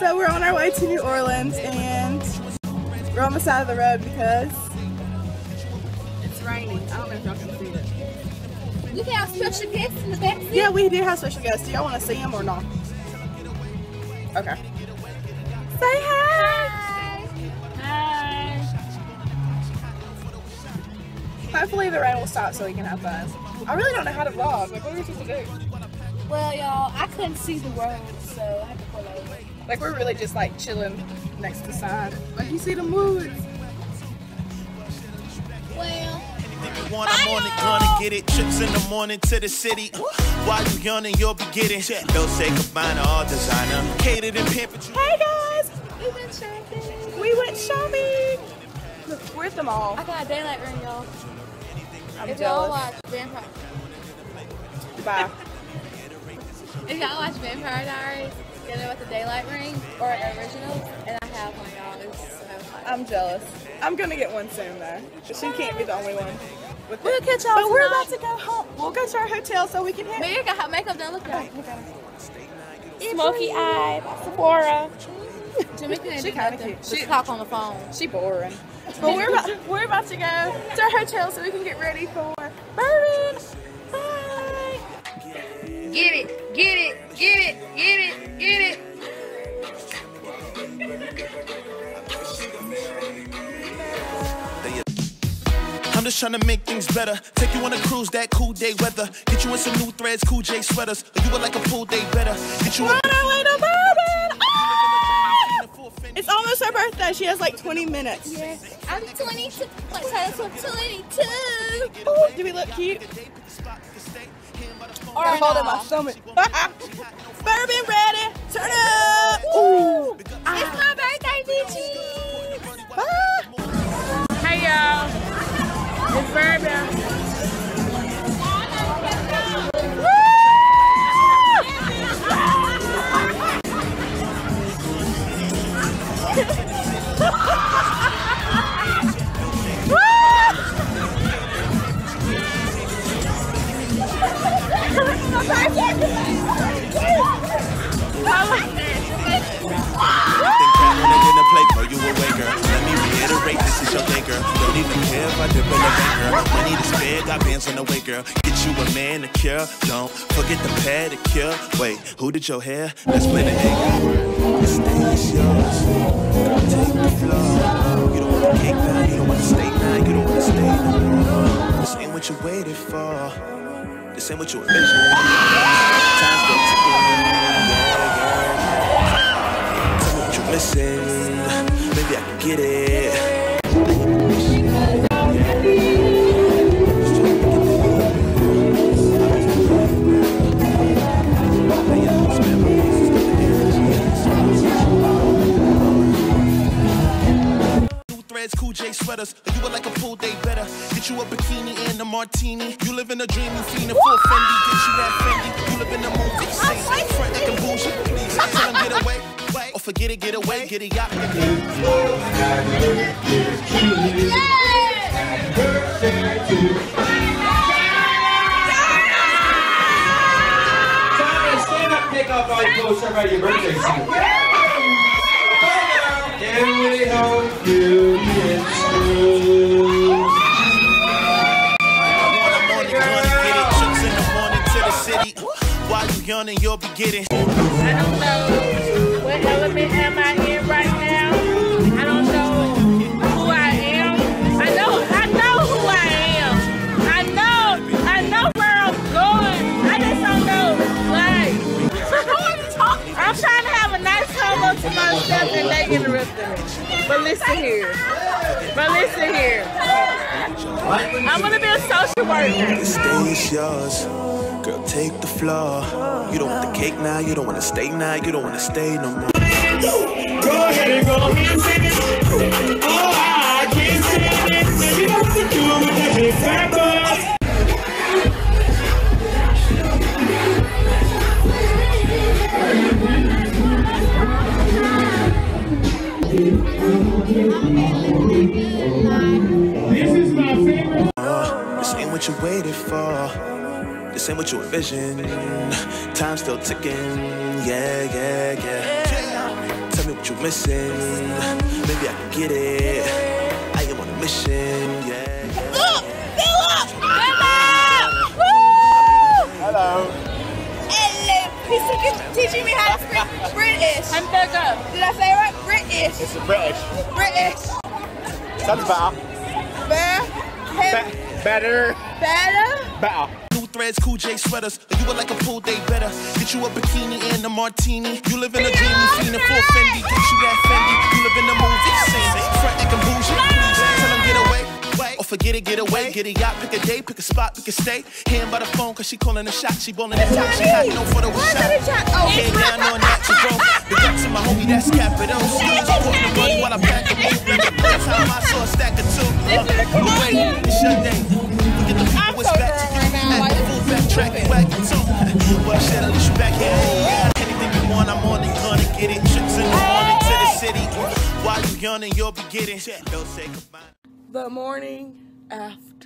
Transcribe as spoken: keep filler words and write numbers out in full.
So we're on our way to New Orleans and we're on the side of the road because it's raining. I don't know if y'all can see it. Look at our special guests in the back seat. Yeah, we do have special guests. Do y'all want to see them or not? Okay. Say hi! Hi! Hi! Hopefully the rain will stop so we can have fun. I really don't know how to vlog. Like, what are we supposed to do? Well, y'all, I couldn't see the road, so I had to pull over. Like, we're really just, like, chilling next to sign. Like, you see the woods. Well, anything you want, I'm on it, gonna get it. Trips in the morning to the city. While you yawning, you'll be getting. They'll say Cabana, all designer. Catered and pampered. Hey, guys. We went shopping. We went shopping. Look, we're at the mall. I got a Daylight Ring, y'all. If y'all watch Vampire. Bye. If y'all watch Vampire Diaries, get it with the Daylight Ring or Originals, and I have one, y'all. It's so fun. I'm jealous. I'm gonna get one soon though. She can't be the only one. With we'll catch y'all. But tonight. We're about to go home. We'll go to our hotel so we can hit. We got her makeup done. Look at it. Smoky eyed Sephora. She kind of cute. She talk on the phone. She boring. But we're about, we're about to go to our hotel so we can get ready for bourbon. Bye. Get it. Get it, get it, get it, get it. I'm just trying to make things better. Take you on a cruise, that cool day weather. Get you in some new threads, cool J sweaters. Or you were like a pool day better. Get you on our way to bourbon. Ah! It's almost her birthday. She has like twenty minutes. Yes. I'm twenty-two. I'm twenty-two. Oh, do we look cute? Or I'm holding my stomach. Bourbon ready. Turn up. Ooh. It's my birthday, bitches. Ah. Hey, y'all. It's bourbon. Girl, get you a manicure, don't forget the pedicure. Wait, who did your hair? Let's play the game. This day is yours. Don't take the floor. You don't want to cake now, you don't want to stay now, you don't want to stay now. This ain't what you waited for. This ain't what you envisioned. Time's going to go. Tell me what you're missing. Maybe I can get it. Sweaters, you were like a pool day better. Get you a bikini and a martini. You live in a dream, you fiend a full Fendi. Get you that Fendi, you live in a movie. Say, front that can bullshit, please. Tell them get away, or forget it, get away. Get it, y'all. Stand up, take off all your clothes, everybody, your birthday suit. And we hope you get through. Trips in the morning to the city. While you yawning, you'll be getting. I don't know what element am I in right now. I don't know who I am. I know, I know who I am. I know, I know where I'm going. I just don't know. Like, so who are you talking to? I'm trying to have a nice hello to myself and they get ripped. But listen here. But listen here. I'm gonna be a social worker. This day is yours. Girl, take the floor. You don't want the cake now, you don't wanna stay now, you don't wanna stay no more. Go ahead and go and sing it. Oh, I can't sing it. Maybe that's to do with the big fat boys. This is my favorite. Uh, this ain't what you waited for. This ain't what you envisioned. Time's still ticking. Yeah, yeah, yeah. you're missing. Maybe I can get it. I am on a mission, yeah. Look! They look! Hello! Woo! Hello. Hello. He's teaching me how to speak British. I'm Becca. Did I say it right? British. It's a British. British. Sounds better. Be better. Better? Better. Threads, Cool J sweaters. You were like a pool day better. Get you a bikini and a martini. You live in a dreamy scene and full Fendi. Get you that Fendi. You live in a movie scene. Front like a bougie. Please tell them get away. Or forget it, get away. Get a yacht, pick a day, pick a spot, pick a stay. Hand by the phone, cause she calling a shot. She bowling that top. She hacking on for the one shot. Okay, down on that, she broke. The guts in my homie, that's capital. She's pouring the money while I pack a boot. That's how I saw a stack of two. You wait, it's your day. Forget the people with back to you. Track back too, but shit, at least you back here. Anything you want, I'm on it, gonna get it. Trips in the morning to the city. While you yawning, you'll be getting. Don't say goodbye. The morning after.